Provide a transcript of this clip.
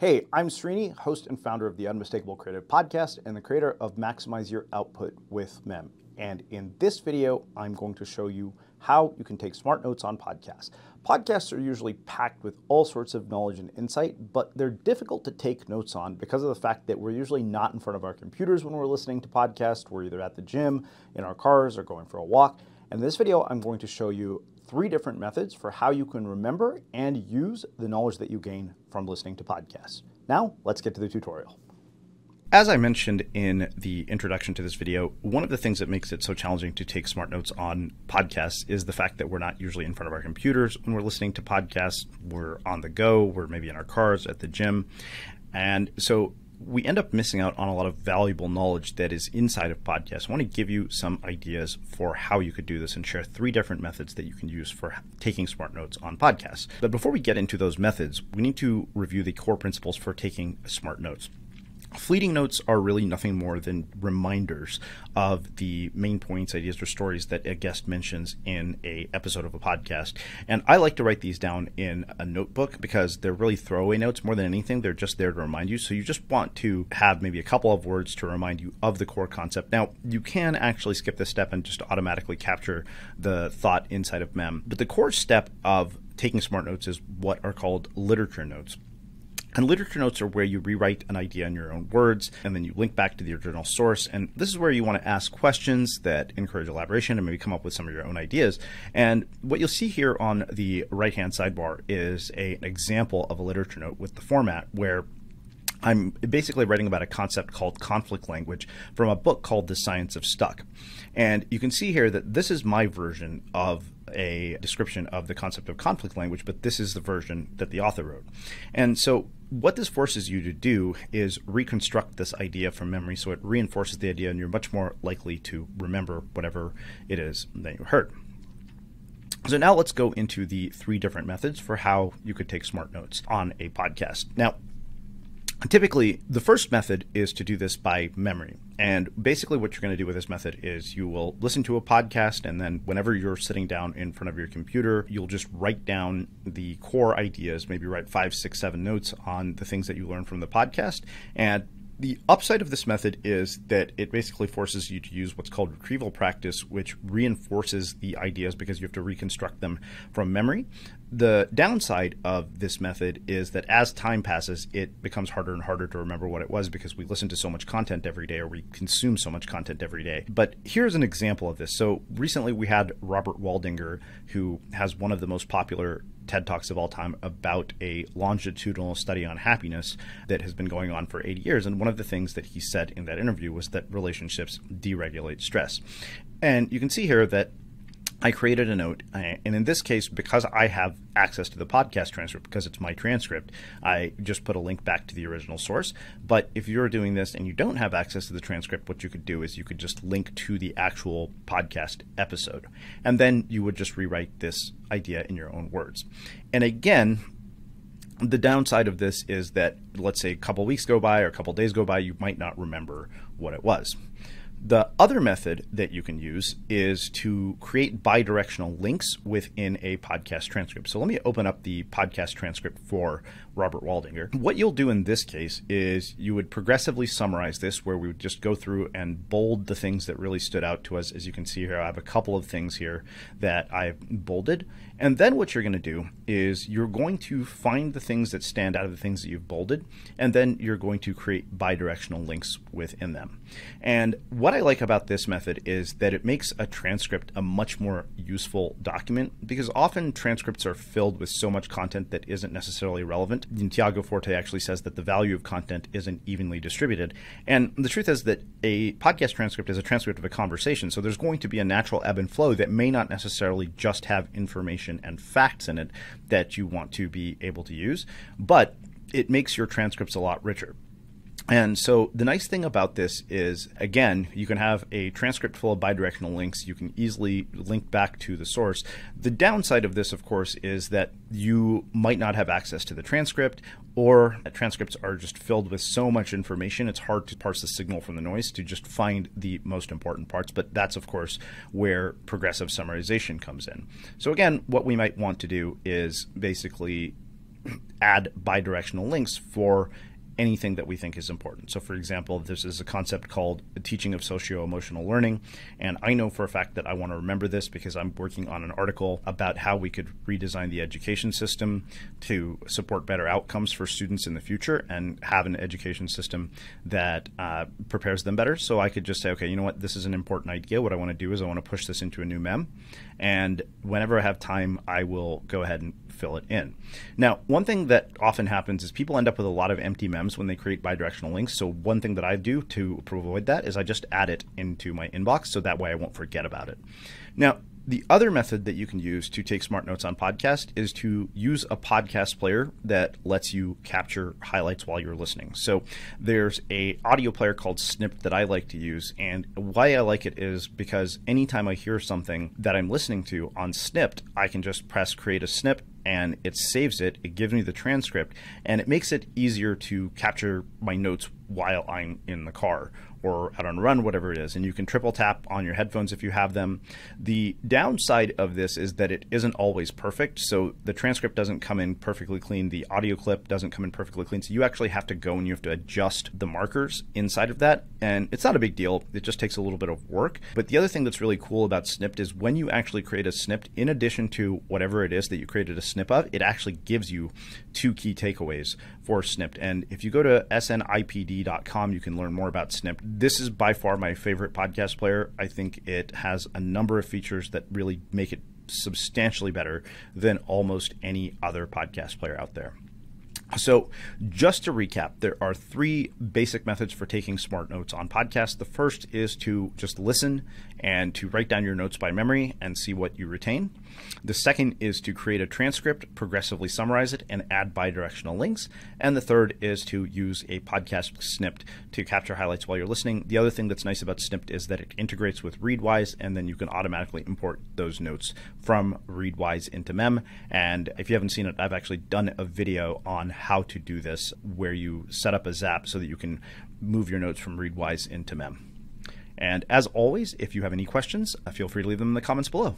Hey, I'm Srini, host and founder of the Unmistakable Creative Podcast and the creator of Maximize Your Output with Mem. And in this video, I'm going to show you how you can take smart notes on podcasts. Podcasts are usually packed with all sorts of knowledge and insight, but they're difficult to take notes on because of the fact that we're usually not in front of our computers when we're listening to podcasts. We're either at the gym, in our cars, or going for a walk. In this video, I'm going to show you 3 different methods for how you can remember and use the knowledge that you gain from listening to podcasts. Now, let's get to the tutorial. As I mentioned in the introduction to this video, one of the things that makes it so challenging to take smart notes on podcasts is the fact that we're not usually in front of our computers when we're listening to podcasts. We're on the go, we're maybe in our cars, at the gym, and so we end up missing out on a lot of valuable knowledge that is inside of podcasts. I want to give you some ideas for how you could do this and share 3 different methods that you can use for taking smart notes on podcasts. But before we get into those methods, we need to review the core principles for taking smart notes. Fleeting notes are really nothing more than reminders of the main points, ideas, or stories that a guest mentions in an episode of a podcast. And I like to write these down in a notebook because they're really throwaway notes more than anything. They're just there to remind you. So you just want to have maybe a couple of words to remind you of the core concept. Now, you can actually skip this step and just automatically capture the thought inside of Mem. But the core step of taking smart notes is what are called literature notes. And literature notes are where you rewrite an idea in your own words, and then you link back to the original source. And this is where you want to ask questions that encourage elaboration and maybe come up with some of your own ideas. And what you'll see here on the right-hand sidebar is an example of a literature note with the format where I'm basically writing about a concept called conflict language from a book called The Science of Stuck. And you can see here that this is my version of a description of the concept of conflict language, but this is the version that the author wrote. And so what this forces you to do is reconstruct this idea from memory, so it reinforces the idea and you're much more likely to remember whatever it is that you heard. So now let's go into the 3 different methods for how you could take smart notes on a podcast. Now, typically, the first method is to do this by memory. And basically what you're going to do with this method is you will listen to a podcast, and then whenever you're sitting down in front of your computer, you'll just write down the core ideas, maybe write 5, 6, 7 notes on the things that you learned from the podcast. And the upside of this method is that it basically forces you to use what's called retrieval practice, which reinforces the ideas because you have to reconstruct them from memory. The downside of this method is that as time passes, it becomes harder and harder to remember what it was because we listen to so much content every day, or we consume so much content every day. But here's an example of this. So recently we had Robert Waldinger, who has one of the most popular TED Talks of all time about a longitudinal study on happiness that has been going on for 80 years. And one of the things that he said in that interview was that relationships deregulate stress. And you can see here that I created a note, and in this case, because I have access to the podcast transcript, because it's my transcript, I just put a link back to the original source. But if you're doing this and you don't have access to the transcript, what you could do is you could just link to the actual podcast episode, and then you would just rewrite this idea in your own words. And again, the downside of this is that, let's say a couple weeks go by or a couple days go by, you might not remember what it was. The other method that you can use is to create bi-directional links within a podcast transcript. So let me open up the podcast transcript for Robert Waldinger. What you'll do in this case is you would progressively summarize this, where we would just go through and bold the things that really stood out to us. As you can see here, I have a couple of things here that I've bolded. And then what you're going to do is you're going to find the things that stand out of the things that you've bolded, and then you're going to create bi-directional links within them. And what I like about this method is that it makes a transcript a much more useful document, because often transcripts are filled with so much content that isn't necessarily relevant. And Tiago Forte actually says that the value of content isn't evenly distributed. And the truth is that a podcast transcript is a transcript of a conversation. So there's going to be a natural ebb and flow that may not necessarily just have information and facts in it that you want to be able to use, but it makes your transcripts a lot richer. And so the nice thing about this is, again, you can have a transcript full of bidirectional links. You can easily link back to the source. The downside of this, of course, is that you might not have access to the transcript, or transcripts are just filled with so much information. It's hard to parse the signal from the noise to just find the most important parts. But that's, of course, where progressive summarization comes in. So again, what we might want to do is basically add bi-directional links for anything that we think is important. So for example, this is a concept called the teaching of socio-emotional learning. And I know for a fact that I want to remember this because I'm working on an article about how we could redesign the education system to support better outcomes for students in the future and have an education system that prepares them better. So I could just say, okay, you know what, this is an important idea. What I want to do is I want to push this into a new mem. And whenever I have time, I will go ahead and fill it in. Now, one thing that often happens is people end up with a lot of empty mems when they create bidirectional links. So one thing that I do to avoid that is I just add it into my inbox so that way I won't forget about it. Now, the other method that you can use to take smart notes on podcast is to use a podcast player that lets you capture highlights while you're listening. So there's an audio player called Snipd that I like to use. And why I like it is because anytime I hear something that I'm listening to on Snipd, I can just press create a snip and it saves it. It gives me the transcript and it makes it easier to capture my notes while I'm in the car or out on a run, whatever it is. And you can triple tap on your headphones if you have them. The downside of this is that it isn't always perfect. So the transcript doesn't come in perfectly clean. The audio clip doesn't come in perfectly clean. So you actually have to go and you have to adjust the markers inside of that. And it's not a big deal. It just takes a little bit of work. But the other thing that's really cool about Snipd is when you actually create a Snipd, in addition to whatever it is that you created a snip of, it actually gives you two key takeaways for Snipd. And if you go to snipd.com, you can learn more about Snipd. This is by far my favorite podcast player. I think it has a number of features that really make it substantially better than almost any other podcast player out there. So just to recap, there are three basic methods for taking smart notes on podcasts. The first is to just listen and to write down your notes by memory and see what you retain. The second is to create a transcript, progressively summarize it, and add bidirectional links. And the third is to use a podcast Snipd to capture highlights while you're listening. The other thing that's nice about Snipd is that it integrates with Readwise, and then you can automatically import those notes from Readwise into Mem. And if you haven't seen it, I've actually done a video on how to do this, where you set up a zap so that you can move your notes from Readwise into Mem. And as always, if you have any questions, feel free to leave them in the comments below.